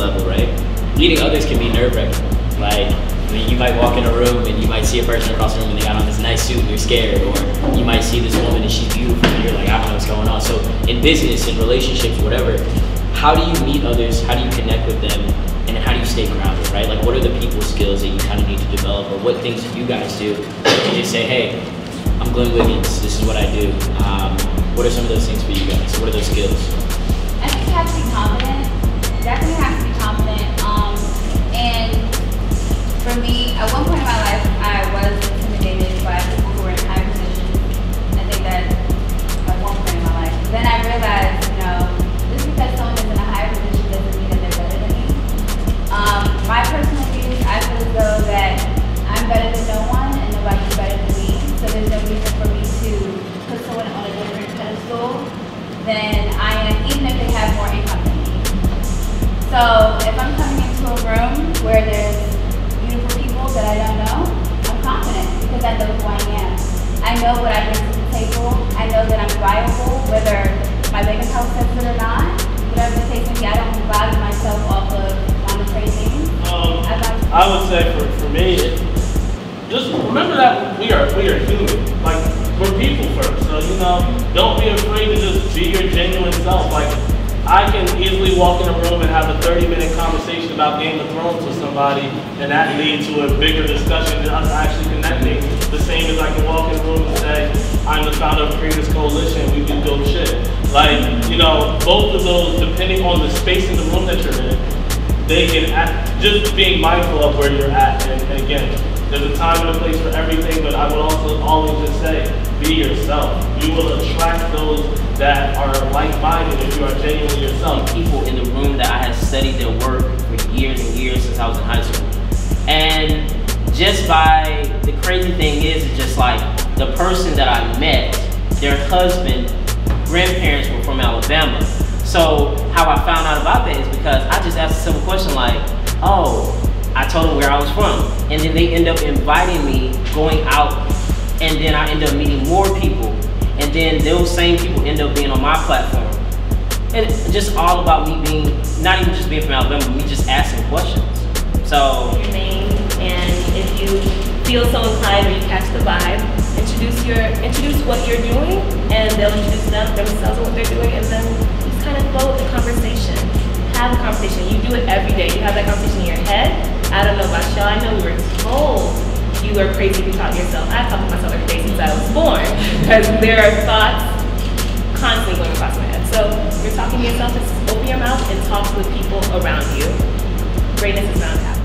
level, right? Leading others can be nerve-wracking. Like, I mean, you might walk in a room and you might see a person across the room and they got on this nice suit and you're scared, or you might see this woman and she's beautiful and you're like, I don't know what's going on. So in business, in relationships, whatever, how do you meet others? How do you connect with them? And then how do you stay grounded, right? Like, what are the people skills that you kind of need to develop, or what things do you guys do to just say, hey, I'm Glenn Wiggins, this is what I do. What are some of those things for you guys? What are those skills? I think you have to be confident. Definitely have to be confident. And for me, at one point in my life, I was intimidated by people who were in high positions. I think that at one point in my life. Then I realized, you know, just because someone is in a higher position doesn't mean that they're better than me. My personal views, I feel as though that I'm better than no one and nobody's better than me. So there's no reason for me to put someone on a different pedestal than I am, even if they have more income than me. So if I'm coming into a room where there's beautiful people that I don't know, I'm confident because I know who I am. I know what I bring to the table. I know that I'm viable, whether my bank account says it or not. Whatever the case may be, I don't value myself off of monetary things. I would say for me, just remember that we are human. Like, we're people first. So, you know, don't be afraid to just be your genuine self. Like, I can easily walk in a room and have a 30-minute conversation about Game of Thrones with somebody, and that leads to a bigger discussion than us actually connecting. The same as I can walk in a room and say, I'm the founder of Creators Coalition, we can build shit. Like, you know, both of those, depending on the space in the room that you're in, they can act, just being mindful of where you're at, and again, there's a time and a place for everything, but I would also always just say, be yourself. You will attract those that are like-minded if you are genuinely yourself. People in the room that I have studied their work for years and years since I was in high school. And just by, the crazy thing is just like, the person that I met, their husband, grandparents were from Alabama. So how I found out about that is because I just asked a simple question like, oh, I told them where I was from, and then they end up inviting me going out, and then I end up meeting more people, and then those same people end up being on my platform. And it's just all about me being, not even just being from Alabama, but me just asking questions. So, your name, and if you feel so inclined or you catch the vibe, introduce what you're doing, and they'll introduce themselves and what they're doing, and then just kind of flow with the conversation. Have a conversation. You do it every day. You have that conversation in your head. I don't know about y'all. I know we were told you were crazy if you talk to yourself. I talk to myself every day since I was born because there are thoughts constantly going across my head. So if you're talking to yourself, just open your mouth and talk with people around you. Greatness is not happening.